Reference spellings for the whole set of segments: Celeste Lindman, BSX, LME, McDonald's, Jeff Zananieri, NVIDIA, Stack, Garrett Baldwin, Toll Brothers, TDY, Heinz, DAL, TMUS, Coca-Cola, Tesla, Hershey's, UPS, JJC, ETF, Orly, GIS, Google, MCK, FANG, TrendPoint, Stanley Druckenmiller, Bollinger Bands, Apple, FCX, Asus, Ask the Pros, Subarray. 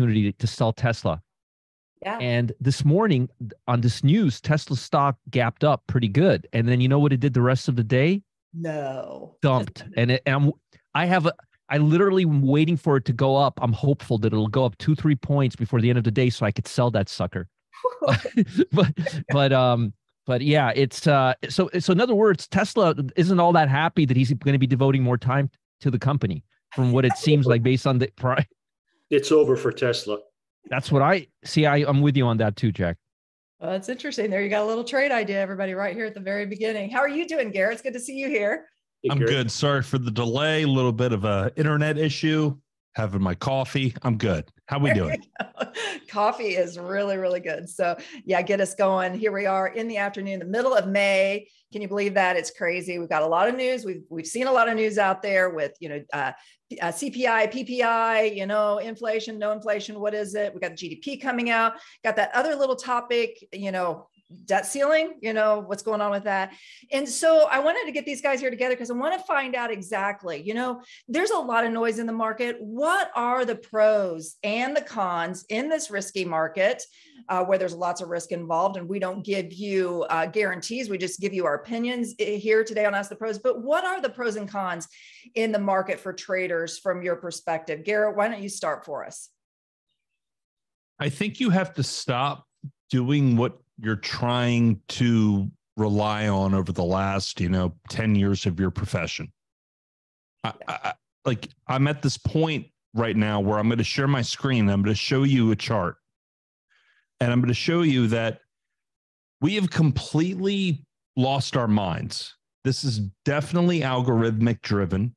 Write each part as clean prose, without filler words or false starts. opportunity to sell Tesla. Yeah. And this morning on this news, Tesla stock gapped up pretty good. And then you know what it did the rest of the day? No. Dumped. And, I literally am waiting for it to go up. I'm hopeful that it'll go up 2-3 points before the end of the day so I could sell that sucker. But yeah, it's so in other words, Tesla isn't all that happy that he's going to be devoting more time to the company from what it seems like based on the price. It's over for Tesla. That's what I see. I'm with you on that too, Jack. Well, that's interesting. There you got a little trade idea, everybody, right here at the very beginning. How are you doing, Garrett? It's good to see you here. Hey, I'm good. Sorry for the delay. A little bit of an internet issue. Having my coffee. I'm good. How we doing? Coffee is really, really good. So yeah, get us going. Here we are in the afternoon, the middle of May. Can you believe that? It's crazy. We've got a lot of news. We've seen a lot of news out there with, you know, CPI, PPI, you know, inflation, no inflation. What is it? We got the GDP coming out. Got that other little topic, you know, debt ceiling, you know, what's going on with that. And so I wanted to get these guys here together because I want to find out exactly, you know, there's a lot of noise in the market. What are the pros and the cons in this risky market where there's lots of risk involved? And we don't give you guarantees. We just give you our opinions here today on Ask the Pros. But what are the pros and cons in the market for traders from your perspective? Garrett, why don't you start for us? I think you have to stop doing what you're trying to rely on over the last, you know, 10 years of your profession. I'm at this point right now where I'm going to share my screen. I'm going to show you a chart and I'm going to show you that we have completely lost our minds. This is definitely algorithmic driven.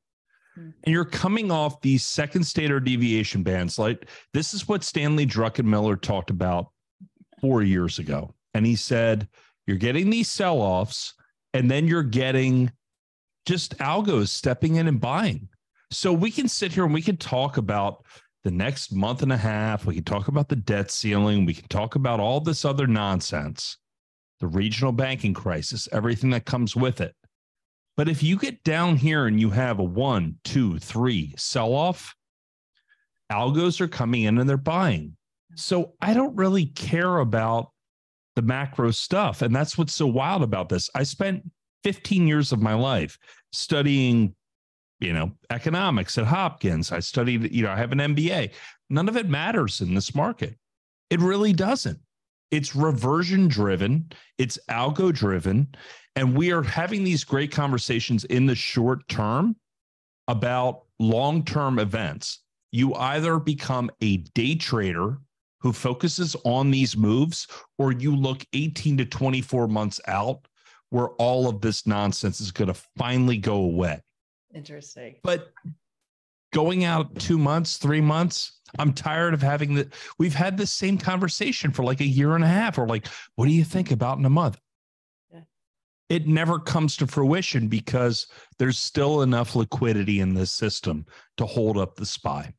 And you're coming off these second standard deviation bands. Like this is what Stanley Druckenmiller talked about 4 years ago. And he said, you're getting these sell-offs, and then you're getting just algos stepping in and buying. So we can sit here and we can talk about the next month and a half. We can talk about the debt ceiling. We can talk about all this other nonsense, the regional banking crisis, everything that comes with it. But if you get down here and you have a 1, 2, 3 sell-off, algos are coming in and they're buying. So I don't really care about the macro stuff. And that's what's so wild about this. I spent 15 years of my life studying, you know, economics at Hopkins. I studied, you know, I have an MBA. None of it matters in this market. It really doesn't. It's reversion driven. It's algo driven. And we are having these great conversations in the short term about long-term events. You either become a day trader who focuses on these moves, or you look 18 to 24 months out where all of this nonsense is going to finally go away. Interesting. But going out 2 months, 3 months, I'm tired of having the, we've had the same conversation for like a year and a half, or like, what do you think about in a month? Yeah. It never comes to fruition because there's still enough liquidity in this system to hold up the SPY.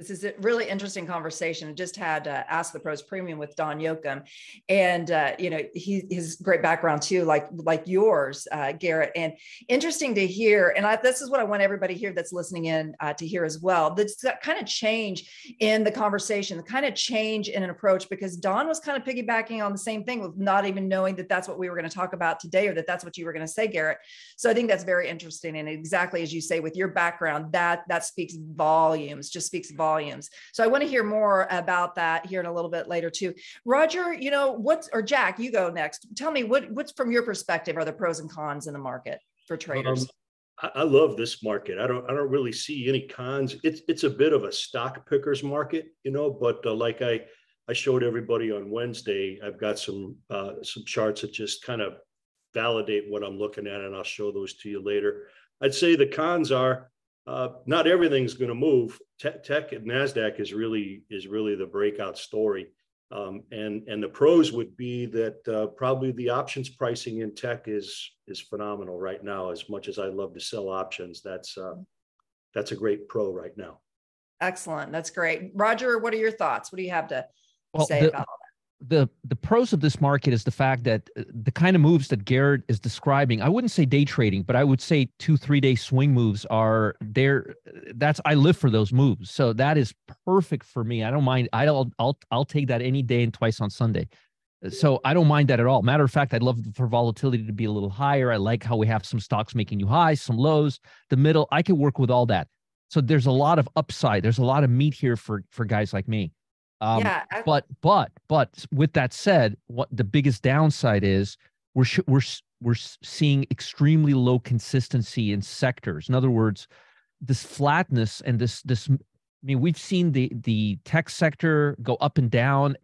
This is a really interesting conversation. I just had Ask the Pros Premium with Don Yoakum, and you know, his great background too, like yours, Garrett. And interesting to hear. And this is what I want everybody here that's listening in to hear as well. That kind of change in the conversation, the kind of change in an approach, because Don was kind of piggybacking on the same thing with not even knowing that that's what we were going to talk about today, or that that's what you were going to say, Garrett. So I think that's very interesting. And exactly as you say, with your background, that speaks volumes. Just speaks volumes. So I want to hear more about that here in a little bit later too. Roger, you know, or Jack, you go next. Tell me what's from your perspective are the pros and cons in the market for traders? I love this market. I don't really see any cons. It's a bit of a stock pickers market, you know, but like I showed everybody on Wednesday, I've got some charts that just kind of validate what I'm looking at, and I'll show those to you later. I'd say the cons are, not everything's going to move. Tech and NASDAQ is really the breakout story. And the pros would be that probably the options pricing in tech is phenomenal right now. As much as I love to sell options, that's a great pro right now. Excellent. That's great. Roger, what are your thoughts? What do you have to say about all that? the pros of this market is the fact that the kind of moves that Garrett is describing, I wouldn't say day trading, but I would say 2-3 day swing moves are there. That's, I live for those moves. So that is perfect for me. I don't mind. I'll take that any day and twice on Sunday. So I don't mind that at all. Matter of fact, I'd love for volatility to be a little higher. I like how we have some stocks making new highs, some lows, the middle. I can work with all that. So there's a lot of upside. There's a lot of meat here for guys like me. Yeah, but with that said, what the biggest downside is, we're seeing extremely low consistency in sectors. In other words, this flatness and this. I mean, we've seen the tech sector go up and down.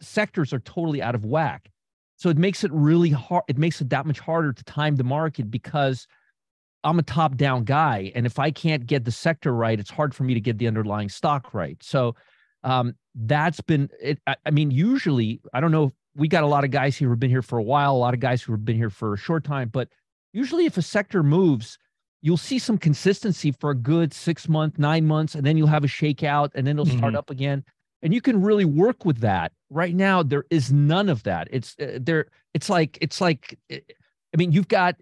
Sectors are totally out of whack. So it makes it really hard. It makes it that much harder to time the market because I'm a top-down guy. And if I can't get the sector right, it's hard for me to get the underlying stock right. So that's been it. I mean, usually, I don't know, we got a lot of guys who have been here for a while, a lot of guys who have been here for a short time. But usually if a sector moves, you'll see some consistency for a good 6 months, 9 months, and then you'll have a shakeout, and then it'll start up again. And you can really work with that. Right now, there is none of that. I mean, you've got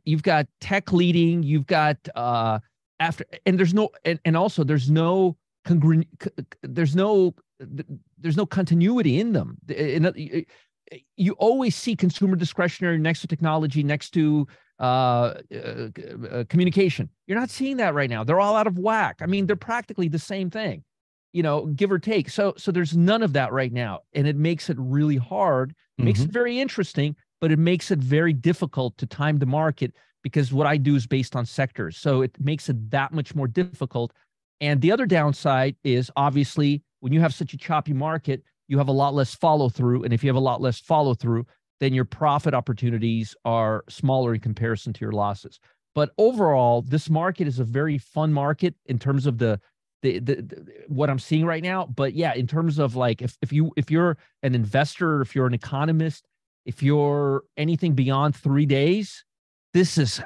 tech leading, you've got there's no continuity in them. You always see consumer discretionary next to technology, next to communication. You're not seeing that right now. They're all out of whack. I mean, they're practically the same thing, give or take. So there's none of that right now. And it makes it really hard, makes it very interesting, but it makes it very difficult to time the market because what I do is based on sectors. So it makes it that much more difficult. And the other downside is obviously when you have such a choppy market, you have a lot less follow through. And if you have a lot less follow through, then your profit opportunities are smaller in comparison to your losses. But overall, this market is a very fun market in terms of the what I'm seeing right now. But yeah, in terms of like if you're an investor, if you're an economist, if you're anything beyond 3 days, this is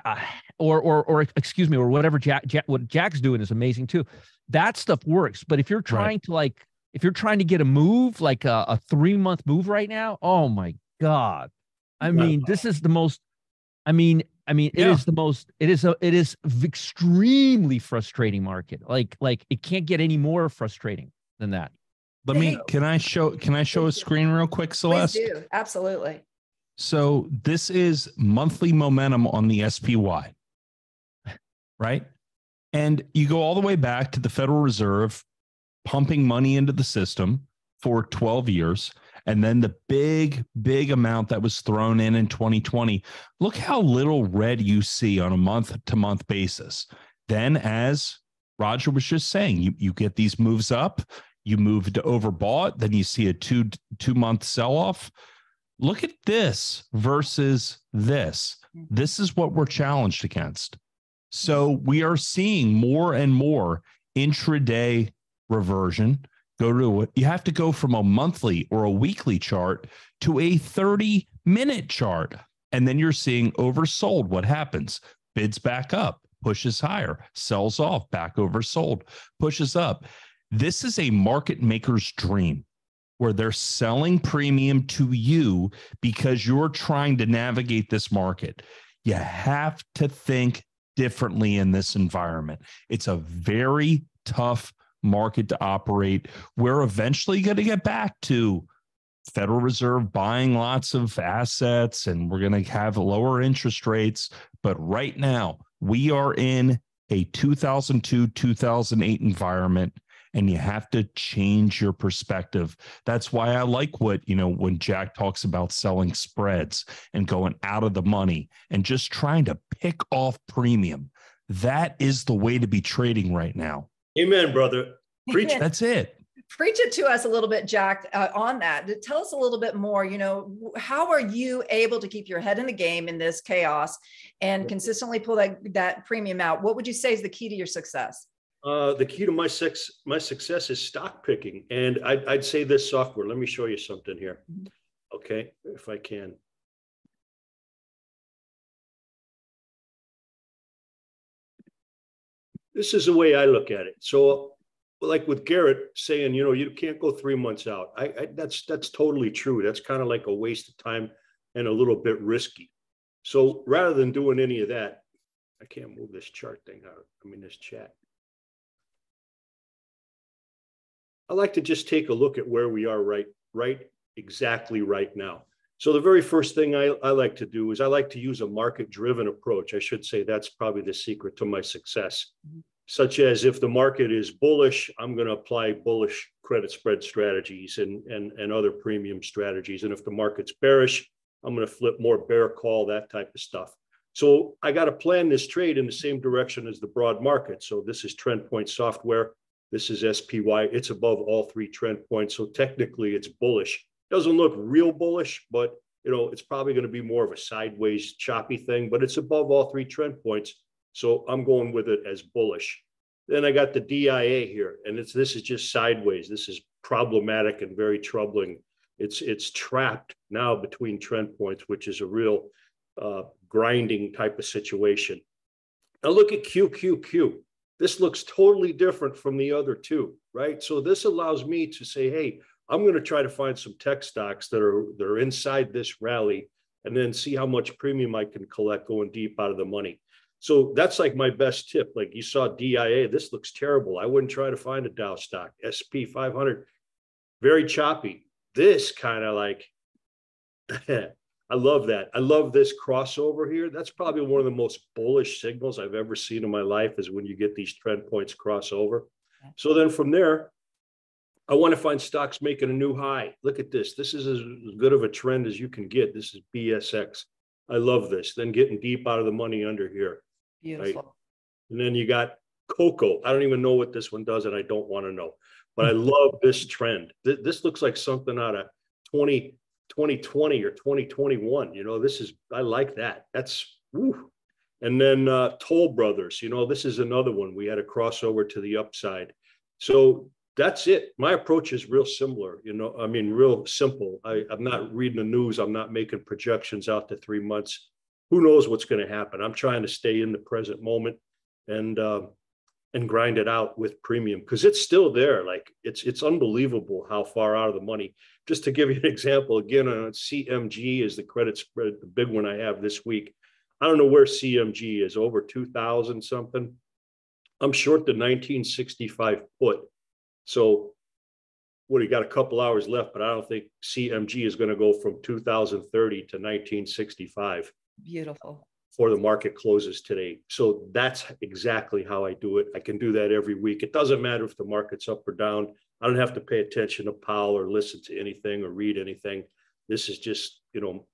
or whatever what Jack's doing is amazing too. That stuff works. But if you're trying to get a move, like a 3-month move right now, oh my God. I mean, this is the most, it is the most, it is extremely frustrating market. Like it can't get any more frustrating than that. Can I show a screen real quick, Celeste? Please do. Absolutely. So this is monthly momentum on the SPY, right? And you go all the way back to the Federal Reserve pumping money into the system for 12 years. And then the big, big amount that was thrown in 2020. Look how little red you see on a month-to-month basis. Then, as Roger was just saying, you get these moves up, you move to overbought, then you see a two-month sell-off. Look at this versus this. This is what we're challenged against. So we are seeing more and more intraday reversion. Go to it. You have to go from a monthly or a weekly chart to a 30-minute chart. And then you're seeing oversold. What happens? Bids back up, pushes higher, sells off, back oversold, pushes up. This is a market maker's dream where they're selling premium to you because you're trying to navigate this market. You have to think differently in this environment. It's a very tough market to operate. We're eventually going to get back to Federal Reserve buying lots of assets, and we're going to have lower interest rates. But right now, we are in a 2002-2008 environment, and you have to change your perspective. That's why I like what, when Jack talks about selling spreads and going out of the money and just trying to pick off premium. That is the way to be trading right now. Amen, brother. Preach. That's it. Preach it to us a little bit, Jack, on that. Tell us a little bit more, how are you able to keep your head in the game in this chaos and consistently pull that premium out? What would you say is the key to your success? The key to my success is stock picking. And I'd say this software. Let me show you something here. Okay, if I can. This is the way I look at it. So like with Garrett saying, you know, you can't go 3 months out. That's totally true. That's kind of like a waste of time and a little bit risky. So rather than doing any of that, I can't move this chart thing out. I mean, this chat. I like to just take a look at where we are exactly right now. So the very first thing I like to do is I like to use a market-driven approach. I should say that's probably the secret to my success. Mm-hmm. Such as if the market is bullish, I'm going to apply bullish credit spread strategies and other premium strategies. And if the market's bearish, I'm going to flip more bear call, that type of stuff. So I got to plan this trade in the same direction as the broad market. So this is TrendPoint software. This is SPY. It's above all three trend points. So technically it's bullish. Doesn't look real bullish, but you know, it's probably going to be more of a sideways choppy thing, but it's above all three trend points. So I'm going with it as bullish. Then I got the DIA here, and this is just sideways. This is problematic and very troubling. It's trapped now between trend points, which is a real grinding type of situation. Now look at QQQ. This looks totally different from the other two, right? So this allows me to say, hey, I'm going to try to find some tech stocks that are inside this rally, and then see how much premium I can collect going deep out of the money. So that's like my best tip. Like you saw DIA, this looks terrible. I wouldn't try to find a Dow stock. SP 500, very choppy. This kind of like, I love that. I love this crossover here. That's probably one of the most bullish signals I've ever seen in my life is when you get these trend points crossover. Okay. So then from there, I want to find stocks making a new high. Look at this. This is as good of a trend as you can get. This is BSX. I love this. Then getting deep out of the money under here. Beautiful. Right? And then you got cocoa. I don't even know what this one does, and I don't want to know. But I love this trend. This looks like something out of 2020 or 2021. You know, this is, I like that. That's, woo. And then Toll Brothers. You know, this is another one. We had a crossover to the upside. So that's it. My approach is real similar. You know, I mean, real simple. I'm not reading the news. I'm not making projections out to 3 months. Who knows what's going to happen? I'm trying to stay in the present moment and grind it out with premium because it's still there. Like it's unbelievable how far out of the money. Just to give you an example, again, CMG is the credit spread, the big one I have this week. I don't know where CMG is, over 2,000 something. I'm short the 1965 put. So what, you got a couple hours left, but I don't think CMG is going to go from 2030 to 1965. Beautiful. Before the market closes today. So that's exactly how I do it. I can do that every week. It doesn't matter if the market's up or down. I don't have to pay attention to Powell or listen to anything or read anything. This is just, you know,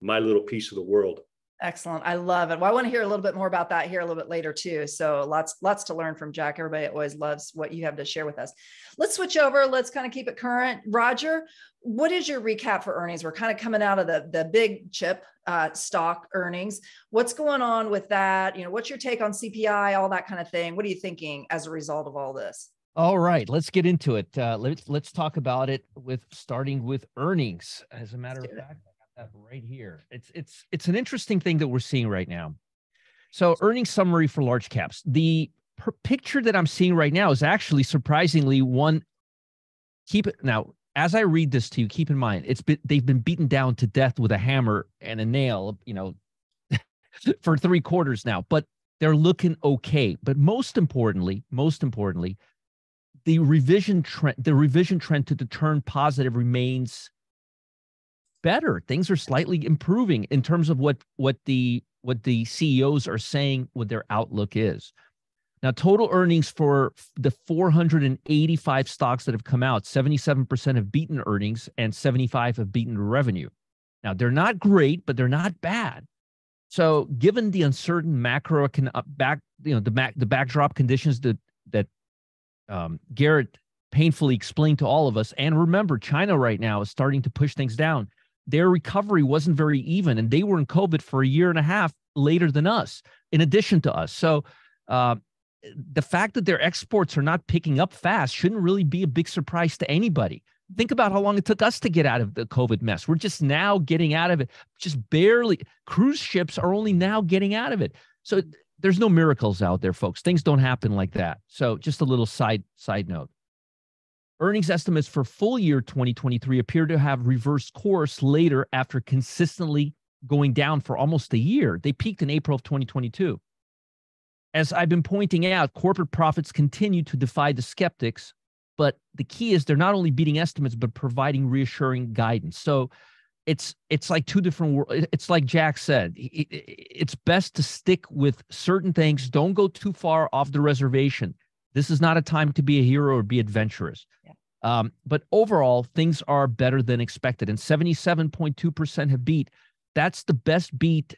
my little piece of the world. Excellent. I love it. Well, I want to hear a little bit more about that here a little bit later too. So lots to learn from Jack. Everybody always loves what you have to share with us. Let's switch over. Let's kind of keep it current. Roger, what is your recap for earnings? We're kind of coming out of the big chip stock earnings. What's going on with that? You know, what's your take on CPI, all that kind of thing? What are you thinking as a result of all this? All right, let's get into it. Let's talk about it starting with earnings. As a matter of fact, right here. It's an interesting thing that we're seeing right now. So earnings summary for large caps. The picture that I'm seeing right now is actually surprisingly one. Keep it now. As I read this to you, keep in mind they've been beaten down to death with a hammer and a nail, you know, for 3 quarters now. But they're looking okay. But most importantly, the revision trend to turn positive remains better. Things are slightly improving in terms of what the CEOs are saying, what their outlook is. Now, total earnings for the 485 stocks that have come out, 77% have beaten earnings and 75% have beaten revenue. Now, they're not great, but they're not bad. So, given the uncertain the backdrop conditions that Garrett painfully explained to all of us, and remember, China right now is starting to push things down. Their recovery wasn't very even, and they were in COVID for a year and a half later than us, in addition to us. So the fact that their exports are not picking up fast shouldn't really be a big surprise to anybody. Think about how long it took us to get out of the COVID mess. We're just now getting out of it, just barely. Cruise ships are only now getting out of it. So there's no miracles out there, folks. Things don't happen like that. So just a little side note. Earnings estimates for full year 2023 appear to have reversed course later after consistently going down for almost a year. They peaked in April of 2022. As I've been pointing out, corporate profits continue to defy the skeptics, but the key is they're not only beating estimates, but providing reassuring guidance. So it's like two different worlds. It's like Jack said, it's best to stick with certain things. Don't go too far off the reservation. This is not a time to be a hero or be adventurous. Yeah. But overall, things are better than expected, and 77.2% have beat. That's the best beat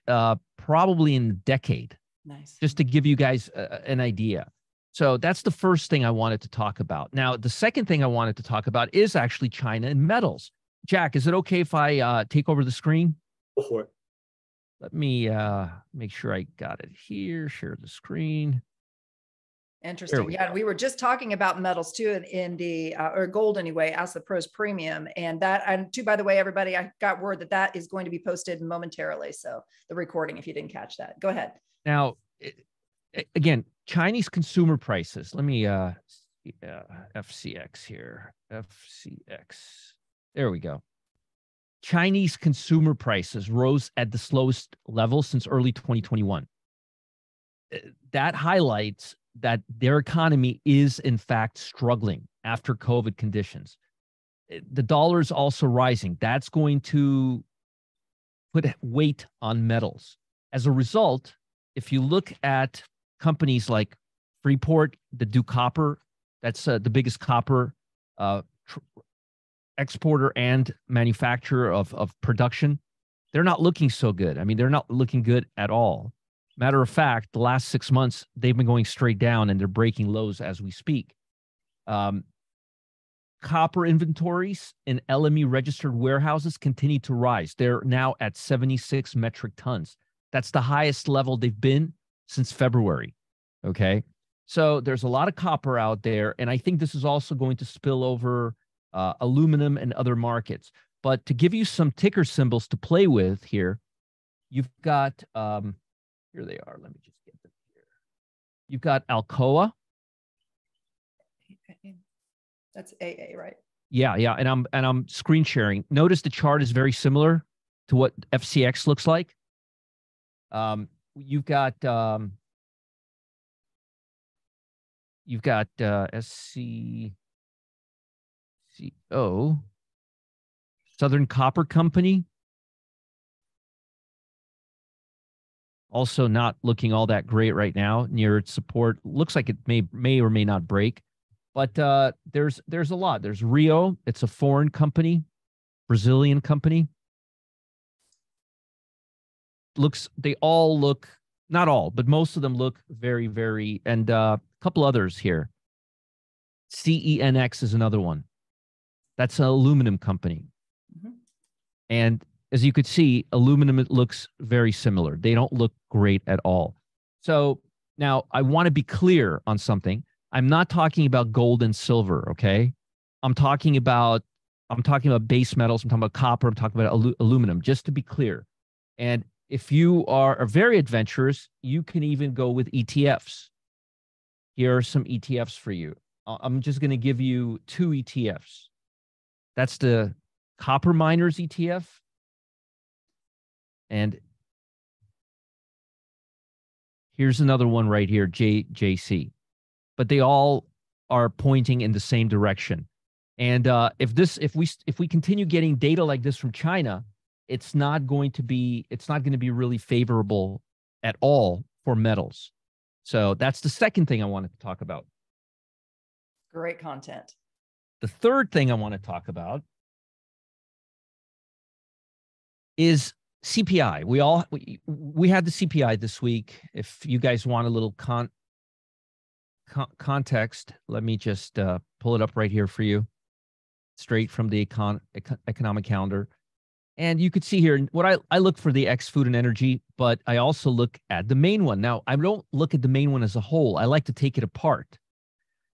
probably in a decade. Nice. Just to give you guys an idea. So that's the first thing I wanted to talk about. Now, the second thing I wanted to talk about is actually China and metals. Jack, is it okay if I take over the screen? Go for it. Let me make sure I got it here. Share the screen. Interesting. Yeah, and we were just talking about metals too, in the or gold anyway, as the Pros Premium, and that. And too, by the way, everybody, I got word that that is going to be posted momentarily. So the recording, if you didn't catch that, go ahead. Now, again, Chinese consumer prices. Let me FCX here. FCX. There we go. Chinese consumer prices rose at the slowest level since early 2021. That highlights that their economy is, in fact, struggling after COVID conditions. The dollar is also rising. That's going to put weight on metals. As a result, if you look at companies like Freeport that do copper, that's the biggest copper exporter and manufacturer of production, they're not looking so good. I mean, they're not looking good at all. Matter of fact, the last 6 months, they've been going straight down and they're breaking lows as we speak. Copper inventories in LME registered warehouses continue to rise. They're now at 76 metric tons. That's the highest level they've been since February. Okay. So there's a lot of copper out there. And I think this is also going to spill over aluminum and other markets. But to give you some ticker symbols to play with here, you've got... here they are. Let me just get them here. You've got Alcoa. That's AA, right? Yeah, yeah. And I'm screen sharing. Notice the chart is very similar to what FCX looks like. You've got SCCO, Southern Copper Company. Also not looking all that great right now, near its support. Looks like it may or may not break, but there's a lot. There's Rio. It's a foreign company, Brazilian company. They all look, not all, but most of them look very, very, and a couple others here. CENX is another one. That's an aluminum company. Mm-hmm. And as you could see, aluminum, it looks very similar. They don't look great at all. So now I want to be clear on something. I'm not talking about gold and silver, okay? I'm talking about base metals. I'm talking about copper. I'm talking about aluminum, just to be clear. And if you are very adventurous, you can even go with ETFs. Here are some ETFs for you. I'm just going to give you two ETFs. That's the Copper Miners ETF. And here's another one right here, JJC. But they all are pointing in the same direction. And if we continue getting data like this from China, it's not going to be really favorable at all for metals. So that's the second thing I wanted to talk about. Great content. The third thing I want to talk about is CPI. We had the CPI this week. If you guys want a little context, let me just pull it up right here for you, straight from the economic calendar. And you could see here, what I look for the X food and energy, but I also look at the main one. Now, I don't look at the main one as a whole. I like to take it apart.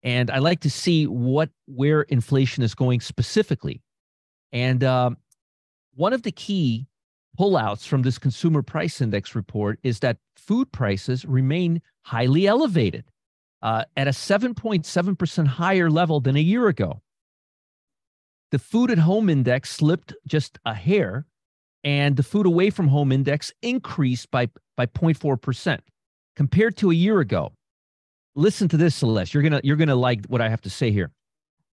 And I like to see where inflation is going specifically. And one of the key pullouts from this consumer price index report is that food prices remain highly elevated at a 7.7% higher level than a year ago. The food at home index slipped just a hair, and the food away from home index increased by 0.4% compared to a year ago. Listen to this, Celeste. You're gonna like what I have to say here.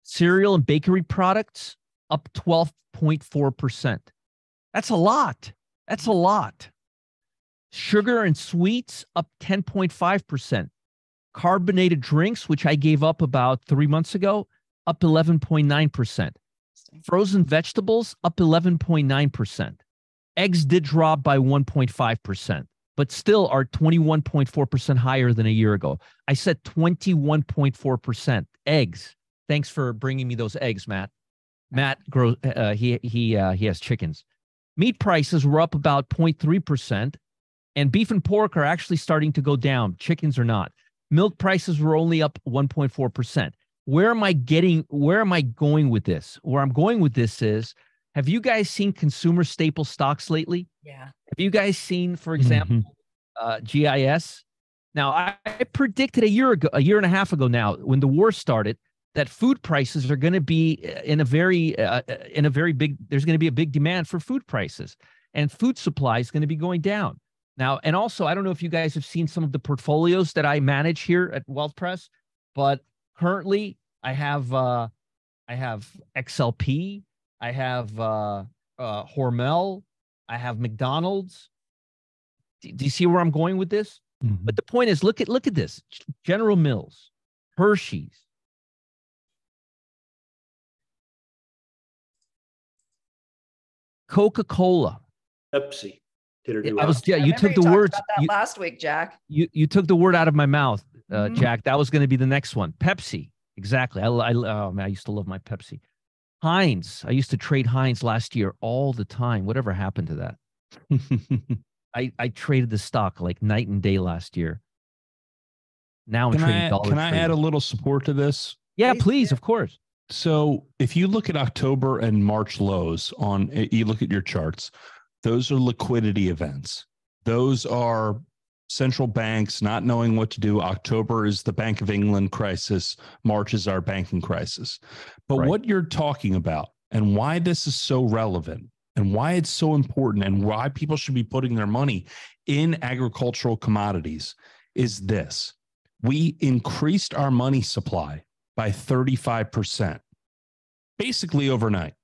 Cereal and bakery products up 12.4%. That's a lot. That's a lot. Sugar and sweets up 10.5%. Carbonated drinks, which I gave up about 3 months ago, up 11.9%. Frozen vegetables up 11.9%. Eggs did drop by 1.5%, but still are 21.4% higher than a year ago. I said 21.4% eggs. Thanks for bringing me those eggs, Matt. Matt grows. He has chickens. Meat prices were up about 0.3%, and beef and pork are actually starting to go down. Chickens are not. Milk prices were only up 1.4%. Where am I going with this? Where I'm going with this is, have you guys seen consumer staple stocks lately? Yeah. Have you guys seen, for example, GIS? Now, I predicted a year and a half ago now, when the war started, that food prices are going to be there's going to be a big demand for food prices, and food supply is going to be going down. Now, and also, I don't know if you guys have seen some of the portfolios that I manage here at Wealth Press, but currently, I have XLP, I have Hormel, I have McDonald's. Do you see where I'm going with this? Mm-hmm. But the point is, look at this: General Mills, Hershey's, Coca-Cola, Pepsi. You took the words about that last week, Jack. You took the word out of my mouth. Jack, that was going to be the next one. Pepsi. Exactly. Oh man, I used to love my Pepsi. Heinz. I used to trade Heinz last year all the time. Whatever happened to that? I traded the stock like night and day last year. Now Can I add a little support to this? Yeah, please. Of course. So if you look at October and March lows you look at your charts, those are liquidity events. Those are central banks not knowing what to do. October is the Bank of England crisis. March is our banking crisis. But what you're talking about and why this is so relevant and why it's so important and why people should be putting their money in agricultural commodities is this. We increased our money supply by 35%, basically overnight.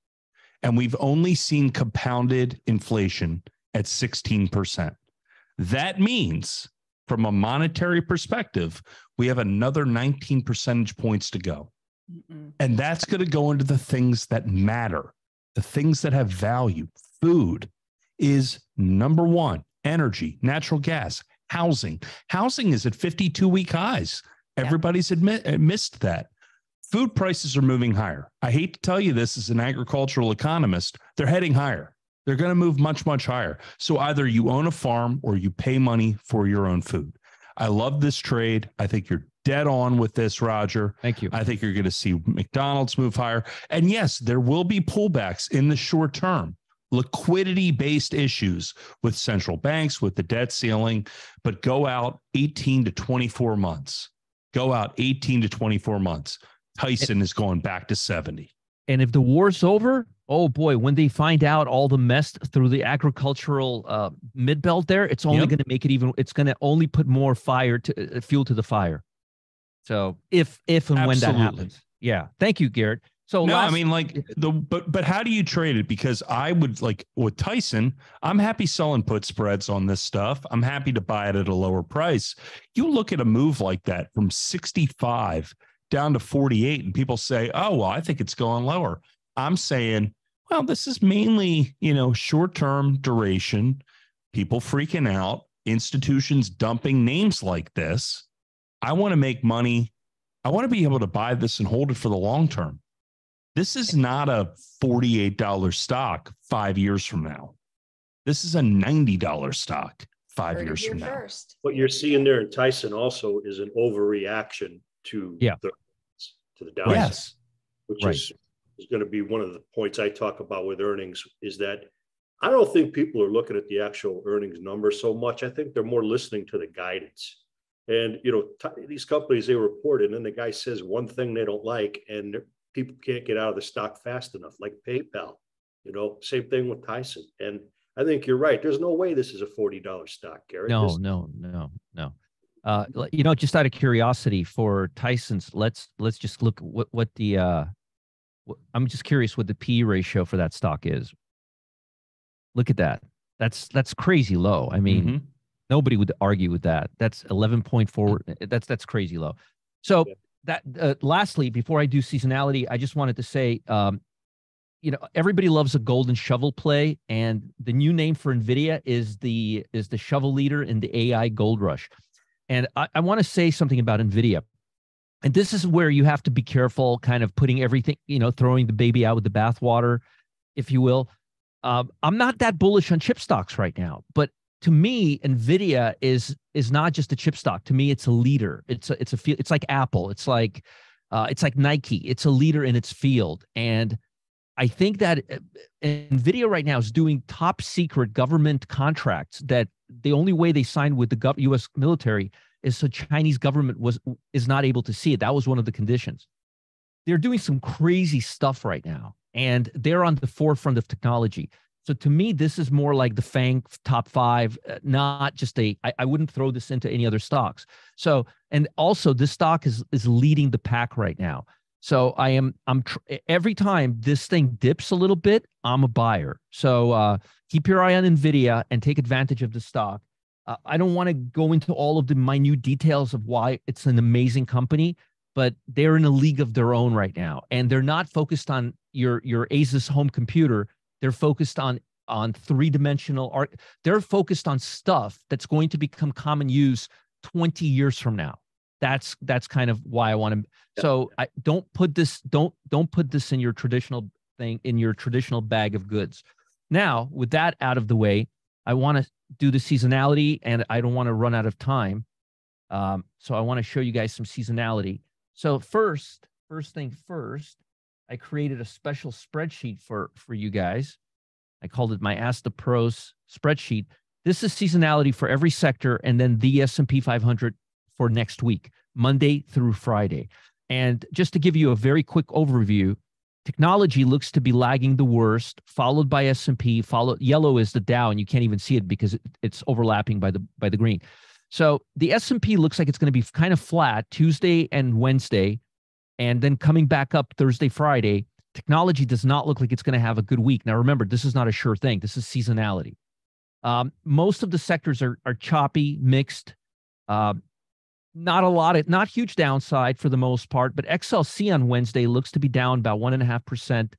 And we've only seen compounded inflation at 16%. That means, from a monetary perspective, we have another 19 percentage points to go. Mm-mm. And that's going to go into the things that matter, the things that have value. Food is number one, energy, natural gas, housing. Housing is at 52-week highs. Yeah. Everybody's missed that. Food prices are moving higher. I hate to tell you this as an agricultural economist, they're heading higher. They're going to move much, much higher. So either you own a farm or you pay money for your own food. I love this trade. I think you're dead on with this, Roger. Thank you. I think you're going to see McDonald's move higher. And yes, there will be pullbacks in the short term, liquidity-based issues with central banks, with the debt ceiling, but go out 18 to 24 months. Go out 18 to 24 months. Tyson is going back to 70. And if the war's over, oh boy, when they find out all the mess through the agricultural mid-belt there, it's only going to make it even. It's going to only put more fuel to the fire. So if and Absolutely. When that happens, yeah. Thank you, Garrett. So no, I mean, but how do you trade it? Because I would with Tyson, I'm happy selling put spreads on this stuff. I'm happy to buy it at a lower price. You look at a move like that from 65 down to 48, and people say, "Oh well, I think it's going lower." I'm saying, well, this is mainly, short-term duration, people freaking out, institutions dumping names like this. I want to make money. I want to be able to buy this and hold it for the long term. This is not a $48 stock 5 years from now. This is a $90 stock 5 years from now. What you're seeing there in Tyson also is an overreaction to the downside, which is going to be one of the points I talk about with earnings, is that I don't think people are looking at the actual earnings number so much. I think they're more listening to the guidance. And, you know, these companies, they report, and then the guy says one thing they don't like, and people can't get out of the stock fast enough, like PayPal. You know, same thing with Tyson. And I think you're right. There's no way this is a $40 stock, Garrett. No, this, no. You know, just out of curiosity for Tyson's, let's just look what the I'm just curious what the P ratio for that stock is. Look at that. That's crazy low. I mean, nobody would argue with that. That's 11.4. That's crazy low. So that lastly, before I do seasonality, I just wanted to say, you know, everybody loves a golden shovel play, and the new name for NVIDIA is the shovel leader in the AI gold rush. And I want to say something about NVIDIA. And this is where you have to be careful, kind of putting everything, you know, throwing the baby out with the bathwater, if you will. I'm not that bullish on chip stocks right now, but to me, NVIDIA is not just a chip stock. To me, it's a leader. It's like Apple. It's like Nike. It's a leader in its field. And I think that NVIDIA right now is doing top secret government contracts that the only way they signed with the U.S. military is so Chinese government is not able to see it. That was one of the conditions. They're doing some crazy stuff right now, and they're on the forefront of technology. So to me, this is more like the FANG top five, not just a, I wouldn't throw this into any other stocks. So, and also this stock is leading the pack right now. So every time this thing dips a little bit, I'm a buyer. So keep your eye on NVIDIA and take advantage of the stock. I don't want to go into all of the minute details of why it's an amazing company, but they're in a league of their own right now. And they're not focused on your Asus home computer. They're focused on three-dimensional art. They're focused on stuff that's going to become common use 20 years from now. That's kind of why I want to. Yeah. So I don't put this in your traditional thing, in your traditional bag of goods. Now, with that out of the way, I want to do the seasonality, and I don't want to run out of time. So I want to show you guys some seasonality. So first thing first, I created a special spreadsheet for you guys. I called it my Ask the Pros spreadsheet. This is seasonality for every sector, and then the S&P 500 for next week, Monday through Friday. And just to give you a very quick overview, technology looks to be lagging the worst, followed by S&P, followed, yellow is the Dow, and you can't even see it because it's overlapping by the green. So the S&P looks like it's going to be kind of flat Tuesday and Wednesday, and then coming back up Thursday, Friday. Technology does not look like it's going to have a good week. Now, remember, this is not a sure thing. This is seasonality. Most of the sectors are choppy, mixed. Not a lot of, not huge downside for the most part, but XLC on Wednesday looks to be down about 1.5%.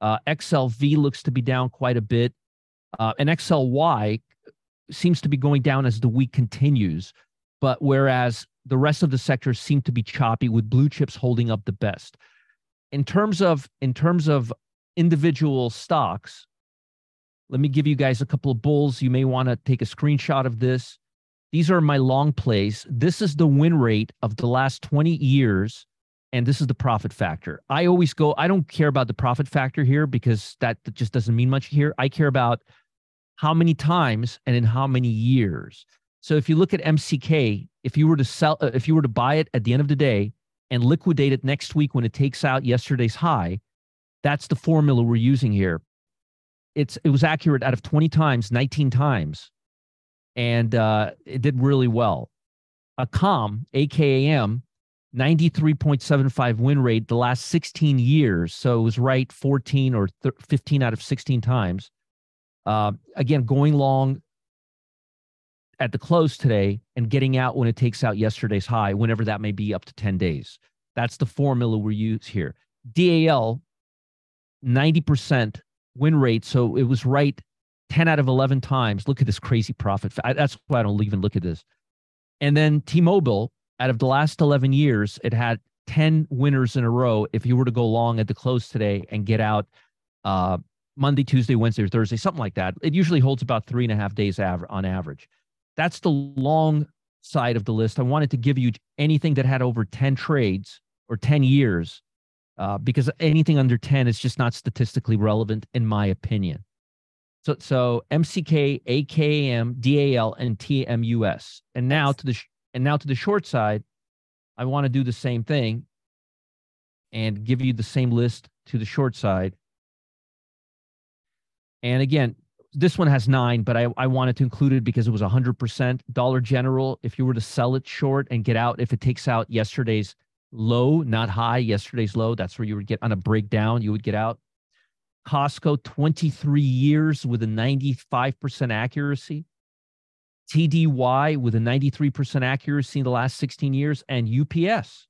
XLV looks to be down quite a bit. And XLY seems to be going down as the week continues, but whereas the rest of the sectors seem to be choppy, with blue chips holding up the best. In terms of individual stocks, let me give you guys a couple of bulls. You may want to take a screenshot of this. These are my long plays. This is the win rate of the last 20 years, and this is the profit factor. I always go, I don't care about the profit factor here because that just doesn't mean much here. I care about how many times and in how many years. So if you look at MCK, if you were to buy it at the end of the day and liquidate it next week when it takes out yesterday's high, that's the formula we're using here. It was accurate out of 20 times, 19 times. And it did really well. AKAM, AKAM, 93.75 win rate the last 16 years. So it was right 14 or 15 out of 16 times. Again, going long at the close today and getting out when it takes out yesterday's high, whenever that may be, up to 10 days. That's the formula we use here. DAL, 90% win rate. So it was right 10 out of 11 times. Look at this crazy profit. That's why I don't even look at this. And then T-Mobile, out of the last 11 years, it had 10 winners in a row. If you were to go long at the close today and get out Monday, Tuesday, Wednesday, or Thursday, something like that, it usually holds about 3.5 days on average. That's the long side of the list. I wanted to give you anything that had over 10 trades or 10 years because anything under 10 is just not statistically relevant, in my opinion. So MCK, AKAM, DAL, and TMUS. And now to the short side, I want to do the same thing and give you the same list to the short side. And again, this one has 9, but I wanted to include it because it was 100%. Dollar General, if you were to sell it short and get out, if it takes out yesterday's low, not high, yesterday's low, that's where you would get on a breakdown, you would get out. Costco, 23 years with a 95% accuracy. TDY with a 93% accuracy in the last 16 years. And UPS.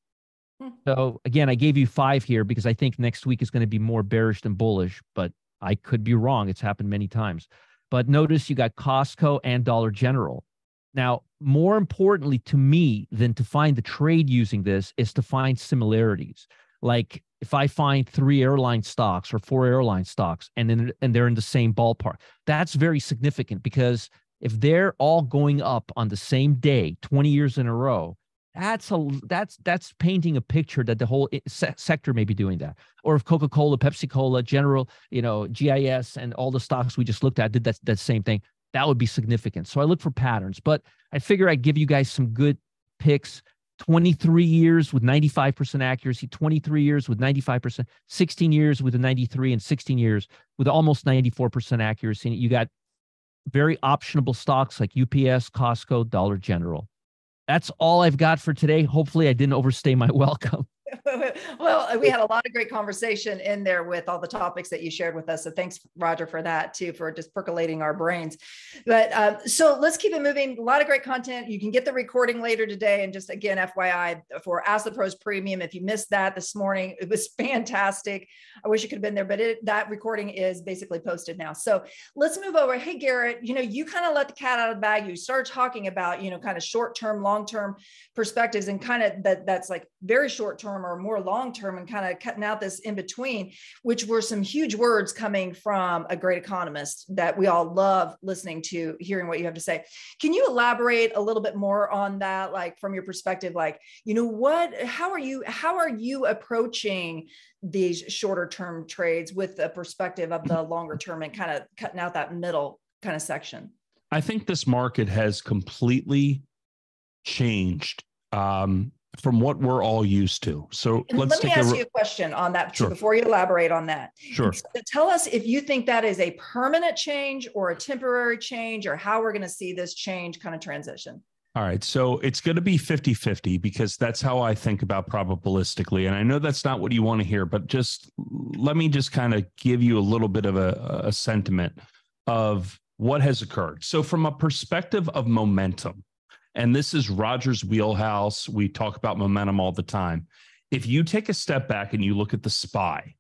So again, I gave you 5 here because I think next week is going to be more bearish than bullish, but I could be wrong. It's happened many times. But notice you got Costco and Dollar General. Now, more importantly to me than to find the trade using this is to find similarities. Like if I find 3 airline stocks or 4 airline stocks and they're in the same ballpark, that's very significant, because if they're all going up on the same day, 20 years in a row, that's painting a picture that the whole sector may be doing that. Or if Coca-Cola, Pepsi-Cola, General, you know, GIS, and all the stocks we just looked at did that same thing, that would be significant. So I look for patterns, but I figure I'd give you guys some good picks. 23 years with 95% accuracy, 23 years with 95%, 16 years with a 93%, and 16 years with almost 94% accuracy. And you got very optionable stocks like UPS, Costco, Dollar General. That's all I've got for today. Hopefully I didn't overstay my welcome. Well, we had a lot of great conversation in there with all the topics that you shared with us. So thanks, Roger, for that too, for just percolating our brains. But so let's keep it moving. A lot of great content. You can get the recording later today. And just again, FYI, for Ask the Pros Premium, if you missed that this morning, it was fantastic. I wish you could have been there, but that recording is basically posted now. So let's move over. Hey, Garrett, you know, you kind of let the cat out of the bag. You started talking about, you know, kind of short-term, long-term perspectives, and kind of that's like very short-term or more long-term, and kind of cutting out this in-between, which were some huge words coming from a great economist that we all love listening to, hearing what you have to say. Can you elaborate a little bit more on that? Like from your perspective, like, you know, how are you approaching these shorter term trades with the perspective of the longer term and kind of cutting out that middle kind of section? I think this market has completely changed from what we're all used to. So let me ask you a question on that too, before you elaborate on that. Sure. So tell us if you think that is a permanent change or a temporary change, or how we're going to see this change kind of transition. All right. So it's going to be 50-50, because that's how I think about probabilistically. And I know that's not what you want to hear, but just let me just kind of give you a little bit of a sentiment of what has occurred. So from a perspective of momentum, and this is Roger's wheelhouse. We talk about momentum all the time. If you take a step back and you look at the SPY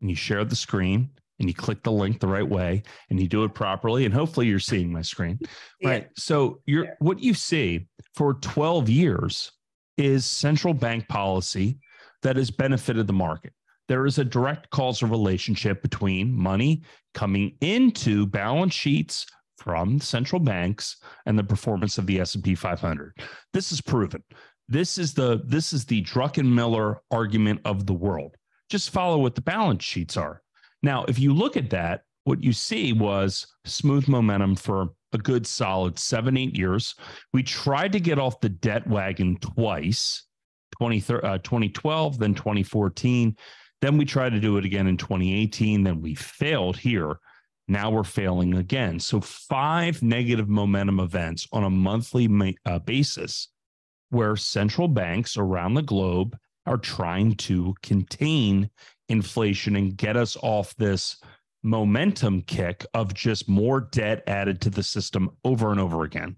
and you share the screen and you click the link the right way and you do it properly, and hopefully you're seeing my screen, right? Yeah. So what you see for 12 years is central bank policy that has benefited the market. There is a direct causal relationship between money coming into balance sheets from central banks and the performance of the S&P 500. This is proven. This is the Druckenmiller argument of the world. Just follow what the balance sheets are. Now, if you look at that, what you see was smooth momentum for a good solid 7-8 years. We tried to get off the debt wagon twice, 2012, then 2014. Then we tried to do it again in 2018. Then we failed here. Now we're failing again. So 5 negative momentum events on a monthly basis where central banks around the globe are trying to contain inflation and get us off this momentum kick of just more debt added to the system over and over again.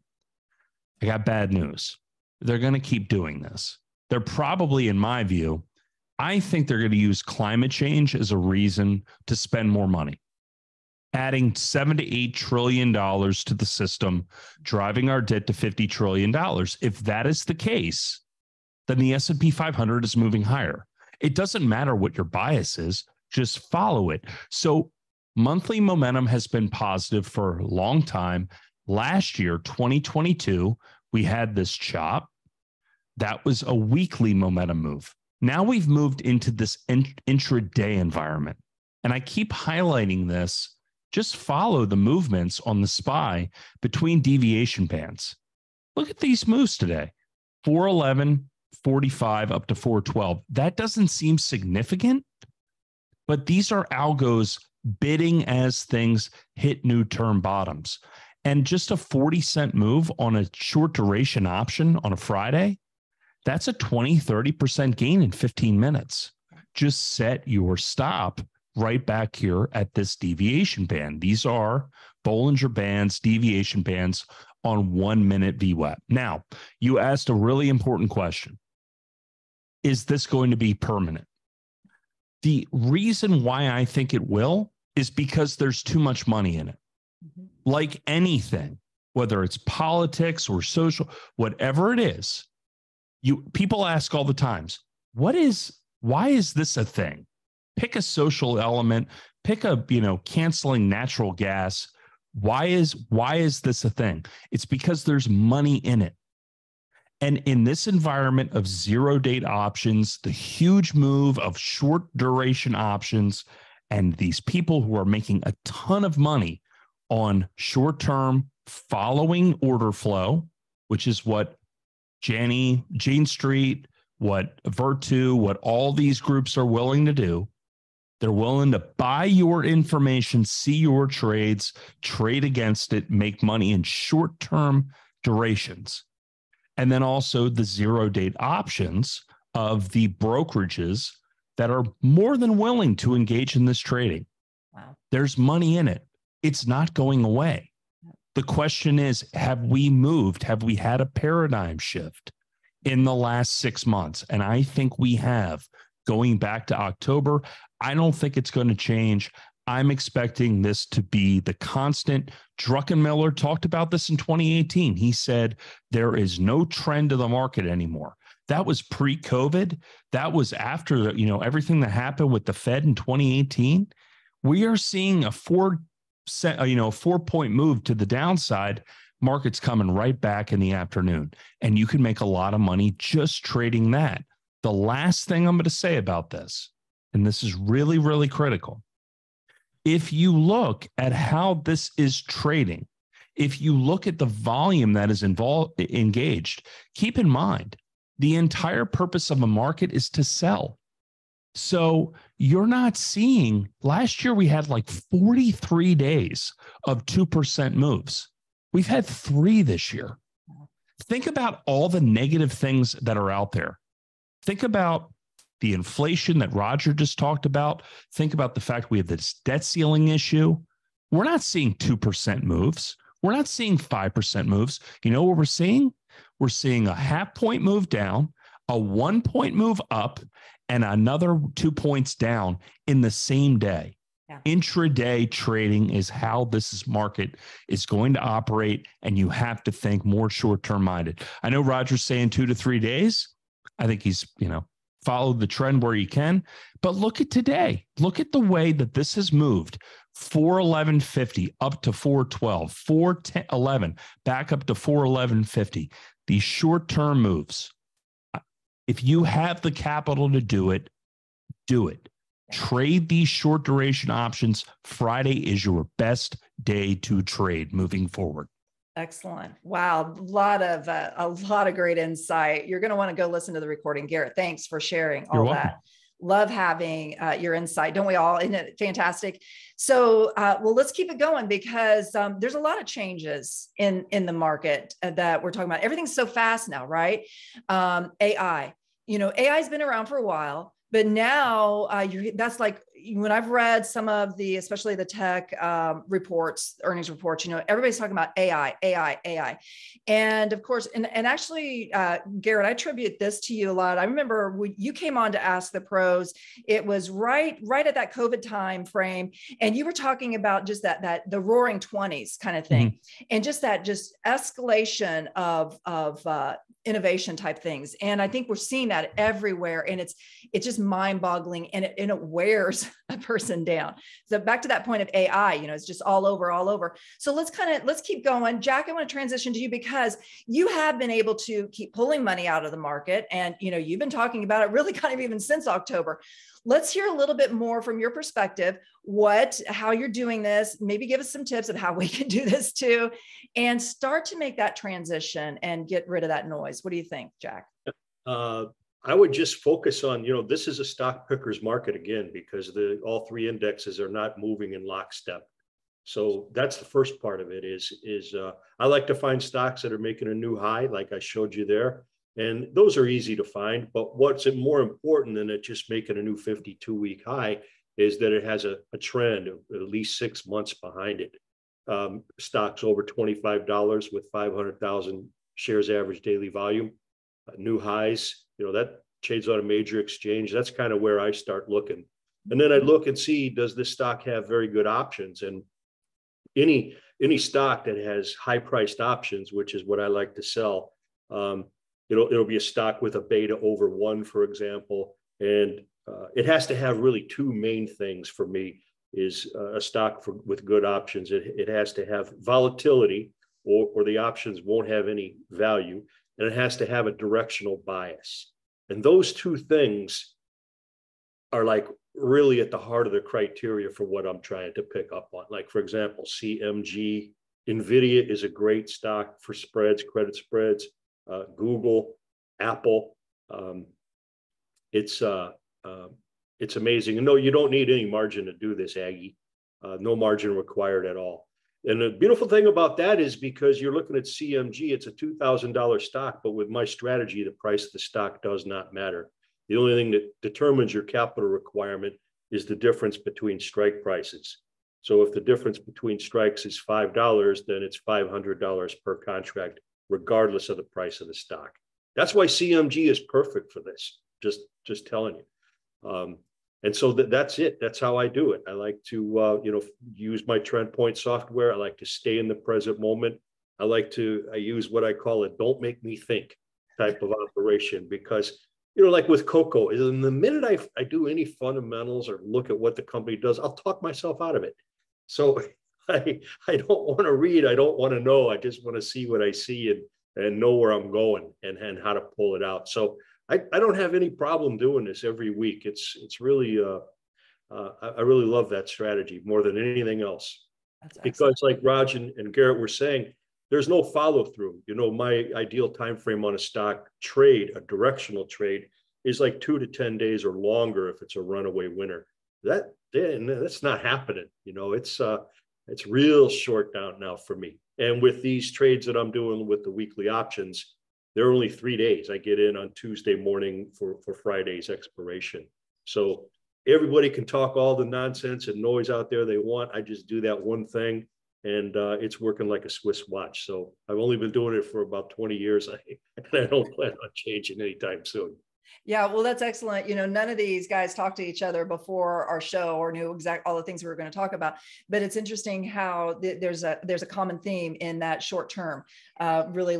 I got bad news. They're going to keep doing this. They're probably, in my view, I think they're going to use climate change as a reason to spend more money. Adding $7 to $8 trillion to the system, driving our debt to $50 trillion. If that is the case, then the S&P 500 is moving higher. It doesn't matter what your bias is, just follow it. So monthly momentum has been positive for a long time. Last year, 2022, we had this chop. That was a weekly momentum move. Now we've moved into this intraday environment. And I keep highlighting this Just follow the movements on the SPY between deviation bands. Look at these moves today. 411, 45 up to 412. That doesn't seem significant, but these are algos bidding as things hit new term bottoms. And just a 40-cent move on a short duration option on a Friday, that's a 20, 30% gain in 15 minutes. Just set your stop right back here at this deviation band. These are Bollinger Bands, deviation bands on 1 minute VWAP. Now, you asked a really important question. Is this going to be permanent? The reason why I think it will is because there's too much money in it. Like anything, whether it's politics or social, whatever it is, people ask all the times, why is this a thing? Pick a social element, pick a, canceling natural gas. Why is this a thing? It's because there's money in it. And in this environment of zero date options, the huge move of short duration options, and these people who are making a ton of money on short-term following order flow, which is what Jane Street, what Virtu, what all these groups are willing to do. They're willing to buy your information, see your trades, trade against it, make money in short-term durations. And then also the zero-date options of the brokerages that are more than willing to engage in this trading. Wow. There's money in it. It's not going away. The question is, have we moved? Have we had a paradigm shift in the last 6 months? And I think we have. Going back to October, I don't think it's going to change. I'm expecting this to be the constant. Druckenmiller talked about this in 2018. He said, there is no trend to the market anymore. That was pre-COVID. That was after everything that happened with the Fed in 2018. We are seeing a 4-point move to the downside. Market's coming right back in the afternoon, and you can make a lot of money just trading that. The last thing I'm going to say about this, and this is really, really critical. If you look at how this is trading, if you look at the volume that is engaged, keep in mind, the entire purpose of a market is to sell. So you're not seeing, last year we had like 43 days of 2% moves. We've had 3 this year. Think about all the negative things that are out there. Think about the inflation that Roger just talked about. Think about the fact we have this debt ceiling issue. We're not seeing 2% moves. We're not seeing 5% moves. You know what we're seeing? We're seeing a 0.5 point move down, a 1 point move up, and another 2 points down in the same day. Yeah. Intraday trading is how this market is going to operate, and you have to think more short-term minded. I know Roger's saying 2 to 3 days. I think he's, followed the trend where you can, but look at today. Look at the way that this has moved. 411.50 up to 412, 411 back up to 411.50. These short-term moves. If you have the capital to do it, do it. Trade these short duration options. Friday is your best day to trade moving forward. Excellent. Wow. A lot of great insight. You're going to want to go listen to the recording. Garrett, thanks for sharing all that. Love having your insight. Don't we all? Isn't it fantastic? So, well, let's keep it going because there's a lot of changes in the market that we're talking about. Everything's so fast now, right? AI, AI's been around for a while, but now that's like when I've read some of especially the tech earnings reports, everybody's talking about AI, AI, AI. And of course, and actually, Garrett, I attribute this to you a lot. I remember when you came on to Ask the Pros, it was right at that COVID time frame. And you were talking about just the roaring 20s kind of thing. Mm-hmm. And just escalation of innovation type things. And I think we're seeing that everywhere. And it's just mind boggling, and it wears a person down. So back to that point of AI, it's just all over. So let's keep going. Jack, I want to transition to you because you have been able to keep pulling money out of the market. And, you've been talking about it really kind of even since October. Let's hear a little bit more from your perspective. how you're doing this, maybe give us some tips of how we can do this too, and start to make that transition and get rid of that noise. What do you think, Jack? I would just focus on, this is a stock picker's market again, because all three indexes are not moving in lockstep. So that's the first part of it is I like to find stocks that are making a new high, like I showed you there. And those are easy to find, but what's more important than it just making a new 52-week high is that it has a trend of at least 6 months behind it. Stocks over $25 with 500,000 shares average daily volume, new highs, that trades on a major exchange. That's kind of where I start looking. And then I look and see, does this stock have very good options? And any stock that has high-priced options, which is what I like to sell, it'll be a stock with a beta over 1, for example, and it has to have really two main things for me is a stock with good options. It has to have volatility or the options won't have any value, and it has to have a directional bias. And those two things are like really at the heart of the criteria for what I'm trying to pick up on. Like, for example, CMG, NVIDIA is a great stock for spreads, credit spreads, Google, Apple. It's amazing. And no, you don't need any margin to do this, Aggie. No margin required at all. And the beautiful thing about that is because you're looking at CMG, it's a $2,000 stock, but with my strategy, the price of the stock does not matter. The only thing that determines your capital requirement is the difference between strike prices. So if the difference between strikes is $5, then it's $500 per contract, regardless of the price of the stock. That's why CMG is perfect for this. Just telling you. And so that's it. That's how I do it. I like to, use my TrendPoint software. I like to stay in the present moment. I use what I call a don't make me think type of operation because, like with cocoa, in the minute I do any fundamentals or look at what the company does, I'll talk myself out of it. So I don't want to read. I don't want to know. I just want to see what I see and know where I'm going and how to pull it out. So I don't have any problem doing this every week. It's really, I really love that strategy more than anything else. That's because excellent. Like Raj and Garrett were saying, there's no follow through. My ideal time frame on a stock trade, a directional trade, is like 2 to 10 days or longer if it's a runaway winner. That's not happening. It's real short down now for me. And with these trades that I'm doing with the weekly options, they're only 3 days. I get in on Tuesday morning for Friday's expiration. So everybody can talk all the nonsense and noise out there they want. I just do that one thing, and it's working like a Swiss watch. So I've only been doing it for about 20 years, and I don't plan on changing anytime soon. Yeah, well, that's excellent. None of these guys talked to each other before our show or knew exactly all the things we were going to talk about. But it's interesting how there's a common theme in that short term, really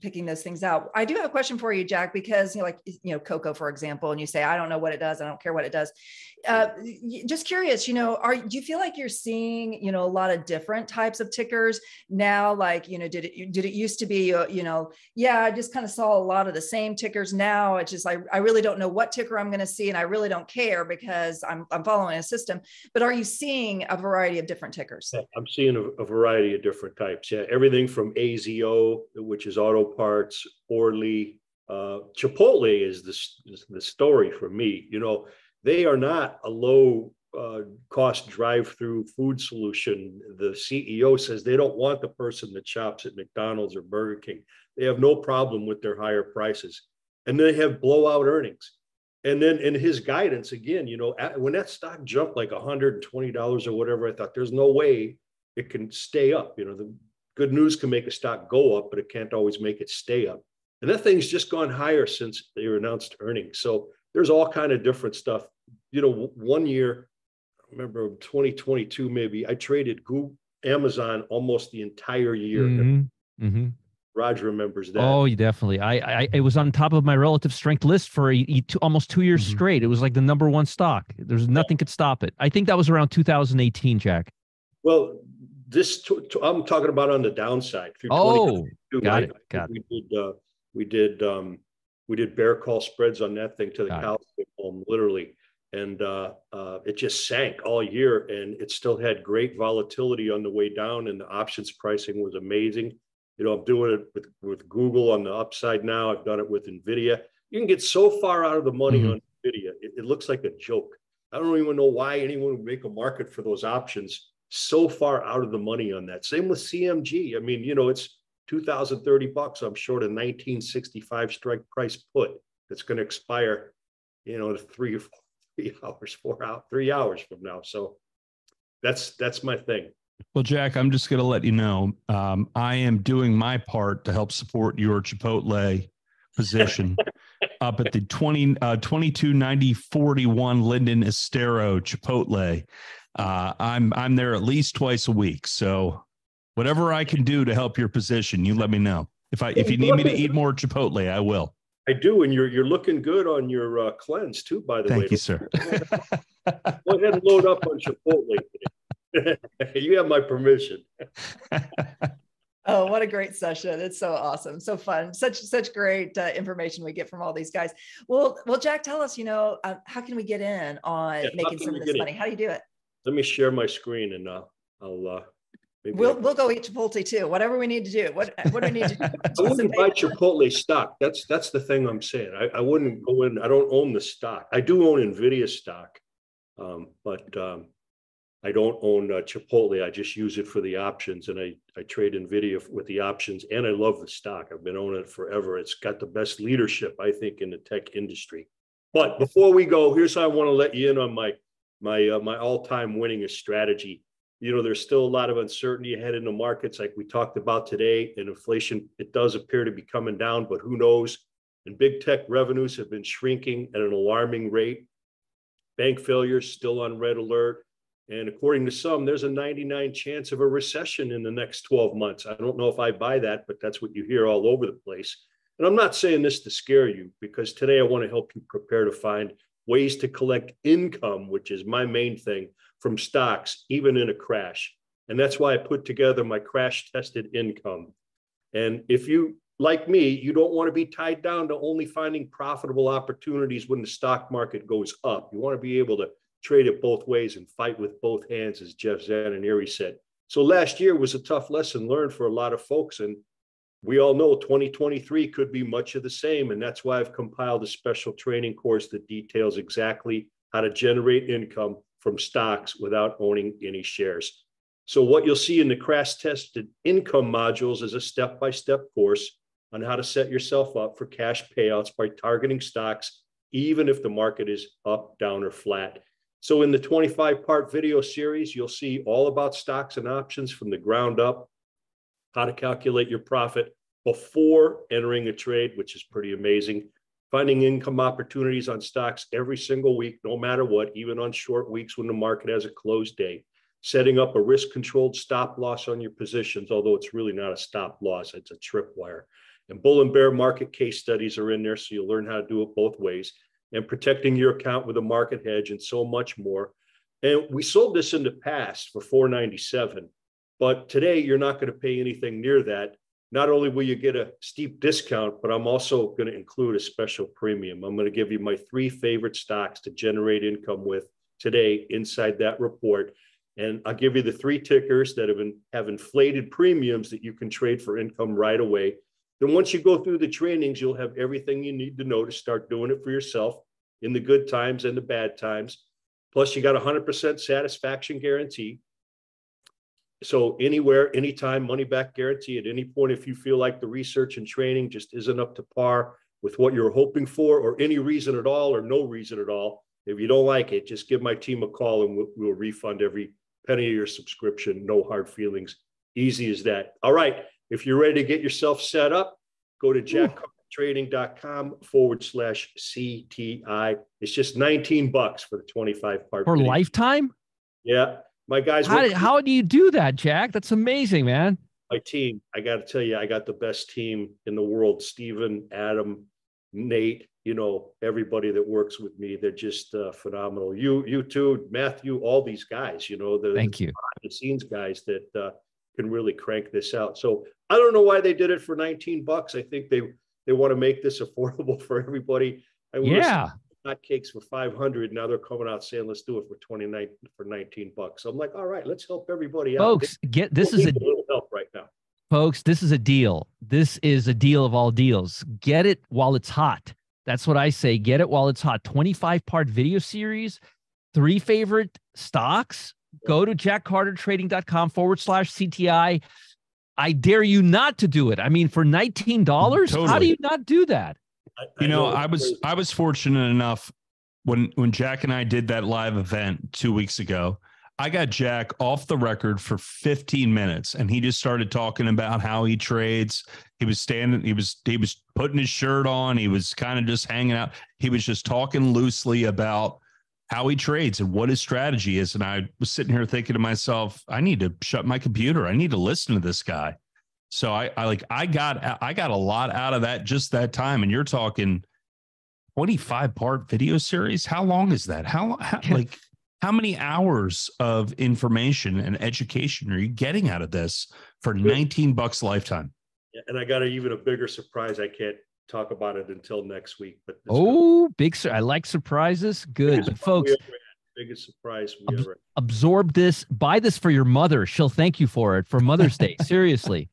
picking those things out. I do have a question for you, Jack, because cocoa, for example, and you say, I don't know what it does. I don't care what it does. Just curious, do you feel like you're seeing, a lot of different types of tickers now? Like, did it used to be, I just kind of saw a lot of the same tickers. Now it's just like, I really don't know what ticker I'm going to see, and I really don't care because I'm following a system. But are you seeing a variety of different tickers? I'm seeing a variety of different types. Yeah, everything from AZO, which is auto parts, Orly, Chipotle is the story for me. They are not a low cost drive-through food solution. The CEO says they don't want the person that shops at McDonald's or Burger King. They have no problem with their higher prices. And they have blowout earnings. And then in his guidance, again, when that stock jumped like $120 or whatever, I thought there's no way it can stay up. The good news can make a stock go up, but it can't always make it stay up. And that thing's just gone higher since they announced earnings. So there's all kind of different stuff. One year, I remember 2022, maybe I traded Google, Amazon almost the entire year. Mm-hmm. Mm-hmm. Roger remembers that. Oh, you definitely. It was on top of my relative strength list for almost 2 years mm-hmm. straight. It was like the number one stock. There's nothing could stop it. I think that was around 2018, Jack. Well, I'm talking about on the downside. Oh, got it. We did bear call spreads on that thing to the cows came home, literally. and it just sank all year, and it still had great volatility on the way down, and the options pricing was amazing. You know, I'm doing it with Google on the upside now. I've done it with NVIDIA. You can get so far out of the money on NVIDIA. It looks like a joke. I don't even know why anyone would make a market for those options so far out of the money on that. Same with CMG. I mean, you know, it's $2,030. I'm short a 1965 strike price put that's going to expire, you know, three hours from now. So that's my thing. Well, Jack, I'm just going to let you know, I am doing my part to help support your Chipotle position up at the 229041 Linden Estero Chipotle. I'm there at least twice a week. So whatever I can do to help your position, you let me know. If you need me to eat more Chipotle, I will. I do, and you're looking good on your cleanse too, by the way. Thank you, sir. Go ahead and load up on Chipotle today. You have my permission. Oh, what a great session. It's so awesome. So fun. Such great information we get from all these guys. Well, Jack, tell us, you know, how can we get in on making some of this money? How do you do it? Let me share my screen and I'll we'll go eat Chipotle too. Whatever we need to do. What do we need to do? I wouldn't buy Chipotle stock. That's the thing I'm saying. I wouldn't go in. I don't own the stock. I do own NVIDIA stock, but I don't own Chipotle. I just use it for the options, and I trade NVIDIA with the options, and I love the stock. I've been owning it forever. It's got the best leadership, I think, in the tech industry. But before we go, here's how I want to let you in on my all-time winningest strategy. You know, there's still a lot of uncertainty ahead in the markets, like we talked about today, and inflation, it does appear to be coming down, but who knows? And big tech revenues have been shrinking at an alarming rate. Bank failures still on red alert. And according to some, there's a 99% chance of a recession in the next 12 months. I don't know if I buy that, but that's what you hear all over the place. And I'm not saying this to scare you, because today I want to help you prepare to find ways to collect income, which is my main thing, from stocks, even in a crash. And that's why I put together my crash-tested income. And if you, like me, you don't want to be tied down to only finding profitable opportunities when the stock market goes up. You want to be able to trade it both ways and fight with both hands, as Jeff Zananieri said. So last year was a tough lesson learned for a lot of folks. And we all know 2023 could be much of the same. And that's why I've compiled a special training course that details exactly how to generate income from stocks without owning any shares. So what you'll see in the crash-tested income modules is a step-by-step course on how to set yourself up for cash payouts by targeting stocks, even if the market is up, down, or flat. So in the 25-part video series, you'll see all about stocks and options from the ground up, how to calculate your profit before entering a trade, which is pretty amazing, finding income opportunities on stocks every single week, no matter what, even on short weeks when the market has a closed day, setting up a risk-controlled stop loss on your positions, although it's really not a stop loss, it's a tripwire. And bull and bear market case studies are in there, so you'll learn how to do it both ways, and protecting your account with a market hedge, and so much more. And we sold this in the past for $497, but today you're not going to pay anything near that. Not only will you get a steep discount, but I'm also going to include a special premium. I'm going to give you my 3 favorite stocks to generate income with today inside that report. And I'll give you the 3 tickers that have inflated premiums that you can trade for income right away. Then once you go through the trainings, you'll have everything you need to know to start doing it for yourself in the good times and the bad times. Plus, you got 100% satisfaction guarantee. So anywhere, anytime, money back guarantee at any point if you feel like the research and training just isn't up to par with what you're hoping for, or any reason at all or no reason at all. If you don't like it, just give my team a call and we'll refund every penny of your subscription. No hard feelings. Easy as that. All right. If you're ready to get yourself set up, go to jackcartertrading.com/CTI. It's just $19 for the 25-part. For lifetime? Yeah. My guys. How do you do that, Jack? That's amazing, man. My team, I got to tell you, I got the best team in the world. Steven, Adam, Nate, you know, everybody that works with me, they're just phenomenal. You too, Matthew, all these guys, you know, the behind the scenes guys that can really crank this out. So I don't know why they did it for $19. I think they want to make this affordable for everybody. I hotcakes for 500. Now they're coming out saying, let's do it for 29 for 19 bucks. I'm like, all right, let's help everybody out. Folks, get this is a little help right now. Folks, this is a deal. This is a deal of all deals. Get it while it's hot. That's what I say. Get it while it's hot. 25-part video series, 3 favorite stocks. Go to jackcartertrading.com/CTI. I dare you not to do it. I mean, for $19, totally. How do you not do that? You know, I was fortunate enough when Jack and I did that live event 2 weeks ago, I got Jack off the record for 15 minutes and he just started talking about how he trades. He was standing, he was putting his shirt on. He was kind of just hanging out. He was just talking loosely about how he trades and what his strategy is. And I was sitting here thinking to myself, I need to shut my computer. I need to listen to this guy. So I got a lot out of that just that time. And you're talking 25-part video series. How long is that? How many hours of information and education are you getting out of this for 19 bucks lifetime? Yeah, and I got even a bigger surprise. I can't talk about it until next week. But I like surprises. Good, folks. Biggest surprise we ever had. Absorb this. Buy this for your mother. She'll thank you for it for Mother's Day. Seriously,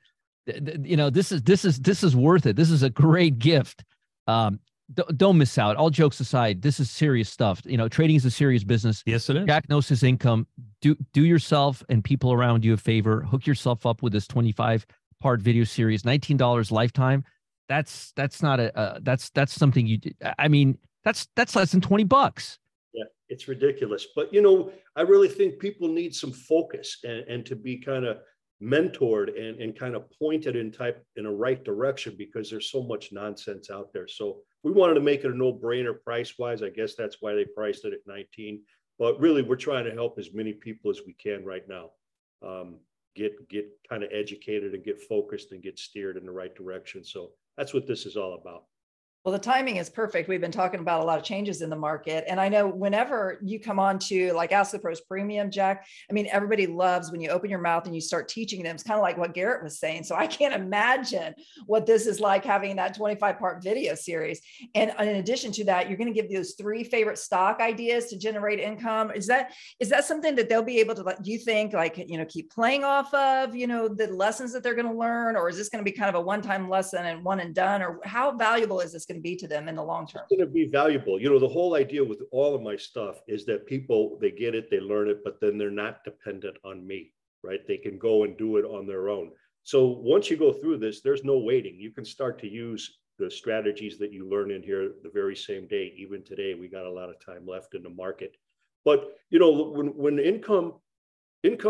you know, this is worth it. This is a great gift. Don't miss out. All jokes aside, this is serious stuff. You know, trading is a serious business. Yes, it is. Jack knows his income. Do yourself and people around you a favor. Hook yourself up with this 25-part video series, $19 lifetime. That's something you. I mean, that's less than 20 bucks. Yeah, it's ridiculous. But you know, I really think people need some focus and to be kind of mentored and kind of pointed in a right direction because there's so much nonsense out there. So we wanted to make it a no-brainer price-wise. I guess that's why they priced it at 19. But really, we're trying to help as many people as we can right now get kind of educated and get focused and get steered in the right direction. So that's what this is all about. Well, the timing is perfect. We've been talking about a lot of changes in the market. And I know whenever you come on to like Ask the Pros Premium, Jack, I mean, everybody loves when you open your mouth and you start teaching them. It's kind of like what Garrett was saying. So I can't imagine what this is like having that 25-part video series. And in addition to that, you're going to give those 3 favorite stock ideas to generate income. Is that something that they'll be able to, do you think, like, you know, keep playing off of, you know, the lessons that they're going to learn? Or is this going to be kind of a one-time lesson and one and done? Or how valuable is this going to be to them in the long term? It's going to be valuable. You know, the whole idea with all of my stuff is that people, they get it, they learn it, but then they're not dependent on me, right? They can go and do it on their own. So once you go through this, there's no waiting. You can start to use the strategies that you learn in here the very same day. Even today, we got a lot of time left in the market. But, you know, when income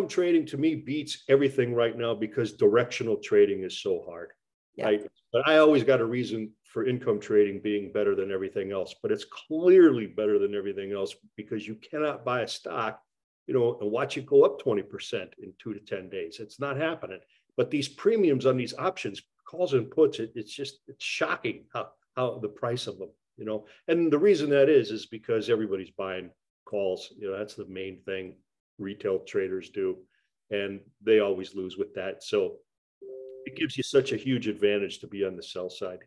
trading to me beats everything right now because directional trading is so hard. Yeah. Right? But I always got a reason for income trading being better than everything else, but it's clearly better than everything else because you cannot buy a stock, you know, and watch it go up 20% in 2 to 10 days. It's not happening. But these premiums on these options, calls and puts, it's shocking how the price of them, you know. And the reason that is because everybody's buying calls. You know, that's the main thing retail traders do, and they always lose with that. So it gives you such a huge advantage to be on the sell side.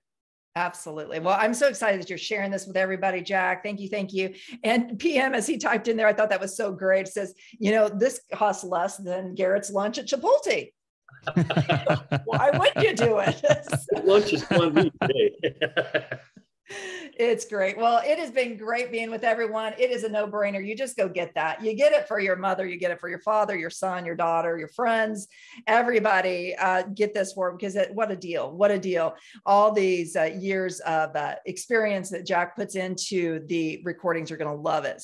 Absolutely. Well, I'm so excited that you're sharing this with everybody, Jack. Thank you. Thank you. And PM, as he typed in there, I thought that was so great. It says, you know, this costs less than Garrett's lunch at Chipotle. Why would you do it? Lunch is one week today. It's great. Well, it has been great being with everyone. It is a no-brainer. You just go get that. You get it for your mother. You get it for your father, your son, your daughter, your friends, everybody. Get this for them because what a deal. What a deal. All these years of experience that Jack puts into the recordings, you're going to love it.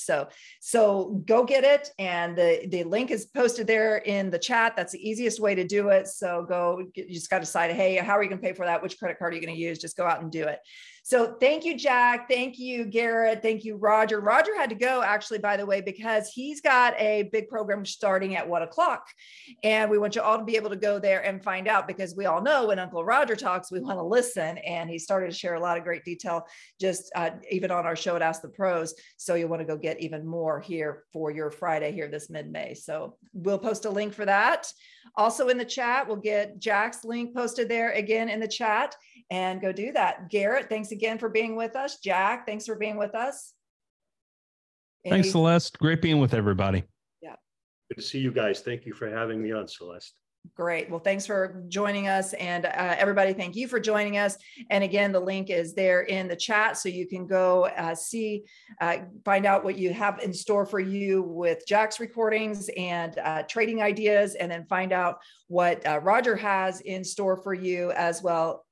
So go get it. And the link is posted there in the chat. That's the easiest way to do it. So you just got to decide, hey, how are you going to pay for that? Which credit card are you going to use? Just go out and do it. So thank you, Jack. Thank you, Garrett. Thank you, Roger. Roger had to go, actually, by the way, because he's got a big program starting at 1 o'clock. And we want you all to be able to go there and find out, because we all know when Uncle Roger talks, we want to listen. And he started to share a lot of great detail, just even on our show at Ask the Pros. So you'll want to go get even more here for your Friday here this mid-May. So we'll post a link for that. Also in the chat, we'll get Jack's link posted there again in the chat. And go do that. Garrett, thanks again for being with us. Jack, thanks for being with us. Thanks, Celeste. Great being with everybody. Yeah. Good to see you guys. Thank you for having me on, Celeste. Great. Well, thanks for joining us. And everybody, thank you for joining us. And again, the link is there in the chat. So you can go see, find out what you have in store for you with Jack's recordings and trading ideas, and then find out what Roger has in store for you as well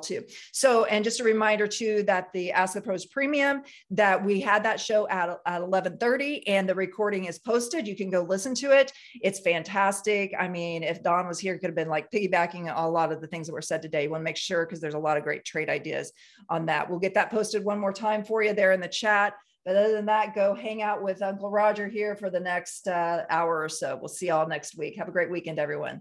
too. So, and just a reminder too, that the Ask the Pros Premium, that we had that show at 11:30 and the recording is posted. You can go listen to it. It's fantastic. I mean, if Don was here, it could have been like piggybacking a lot of the things that were said today. You want to make sure, because there's a lot of great trade ideas on that. We'll get that posted one more time for you there in the chat. But other than that, go hang out with Uncle Roger here for the next hour or so. We'll see y'all next week. Have a great weekend, everyone.